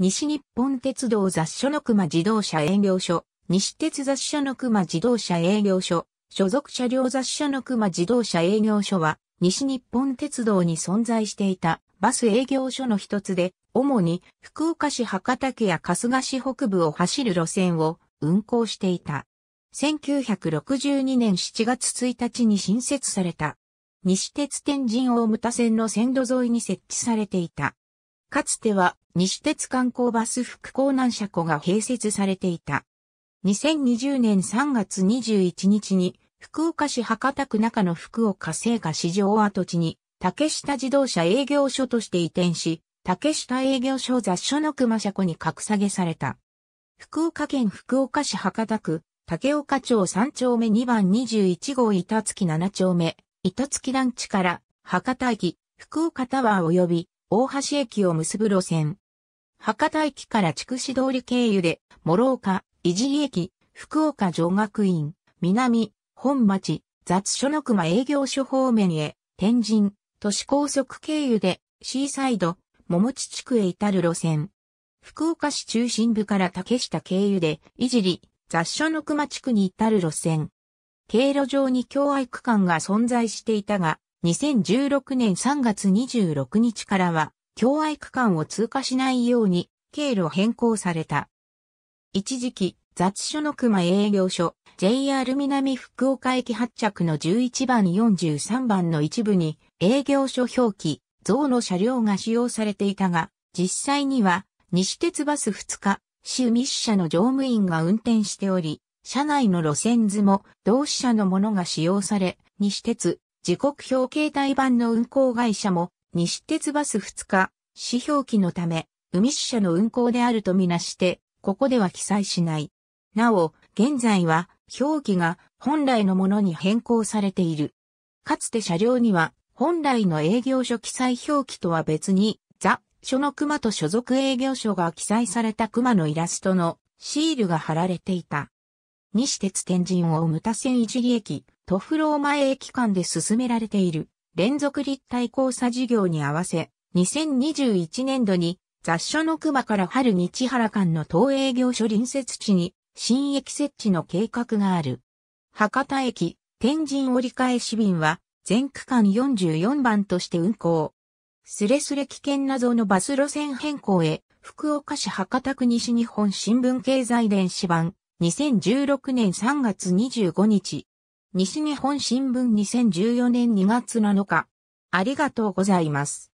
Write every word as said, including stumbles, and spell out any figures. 西日本鉄道雑所の熊自動車営業所、西鉄雑所の熊自動車営業所、所属車両雑所の熊自動車営業所は、西日本鉄道に存在していたバス営業所の一つで、主に福岡市博多区や春日市北部を走る路線を運行していた。せんきゅうひゃくろくじゅうにねんしちがつついたちに新設された。西鉄天神大牟田線の線路沿いに設置されていた。かつては西鉄観光バス副港南車庫が併設されていた。にせんにじゅうねんさんがつにじゅういちにちに福岡市博多区中野福岡製菓市場跡地に竹下自動車営業所として移転し、竹下営業所雑所の熊車庫に格下げされた。福岡県福岡市博多区竹岡町さんちょうめにばんにじゅういちごう板付ななちょうめ。板付団地から博多駅、福岡タワー及び大橋駅を結ぶ路線。博多駅から筑紫通り経由で、諸岡、井尻駅、福岡女学院、南、本町、雑所の熊営業所方面へ、天神、都市高速経由で、シーサイド、桃地地区へ至る路線。福岡市中心部から竹下経由で、井尻、雑所の熊地区に至る路線。経路上に共愛区間が存在していたが、にせんじゅうろくねんさんがつにじゅうろくにちからは、共愛区間を通過しないように、経路変更された。一時期、雑所の熊営業所、ジェイアール 南福岡駅発着のじゅういちばんよんじゅうさんばんの一部に、営業所表記、増の車両が使用されていたが、実際には、西鉄バスふつか、市海支社の乗務員が運転しており、車内の路線図も同支社のものが使用され、西鉄、時刻表携帯版の運行会社も、西鉄バスふつか、市表記のため、海支社の運行であるとみなして、ここでは記載しない。なお、現在は、表記が本来のものに変更されている。かつて車両には、本来の営業所記載表記とは別に、雑所の熊と所属営業所が記載された熊のイラストのシールが貼られていた。西鉄天神大牟田線井尻駅、塗布楼前駅間で進められている連続立体交差事業に合わせ、にせんにじゅういちねんどに雑所の熊から春日原間の当営業所隣接地に新駅設置の計画がある。博多駅、天神折り返し便は全区間よんじゅうよんばんとして運行。すれすれ危険なぞのバス路線変更へ、福岡市博多区西日本新聞経済電子版。にせんじゅうろくねんさんがつにじゅうごにち、西日本新聞にせんじゅうよねんにがつなのか、ありがとうございます。